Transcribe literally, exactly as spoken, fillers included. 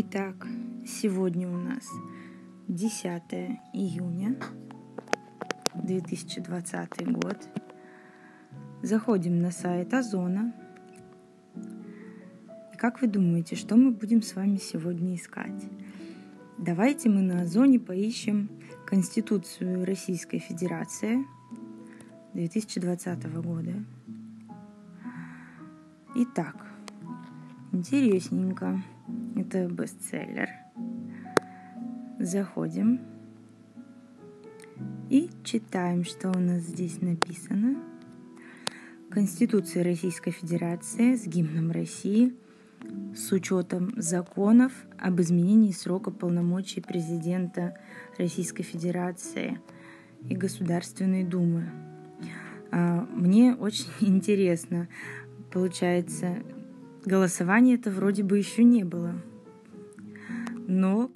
Итак, сегодня у нас десятое июня две тысячи двадцатый год. Заходим на сайт озона. И как вы думаете, что мы будем с вами сегодня искать? Давайте мы на озоне поищем Конституцию Российской Федерации две тысячи двадцатого года. Итак, интересненько. Это бестселлер. Заходим и читаем, что у нас здесь написано. Конституция Российской Федерации с гимном России с учетом законов об изменении срока полномочий президента Российской Федерации и Государственной Думы. Мне очень интересно, получается, голосования-то вроде бы еще не было, но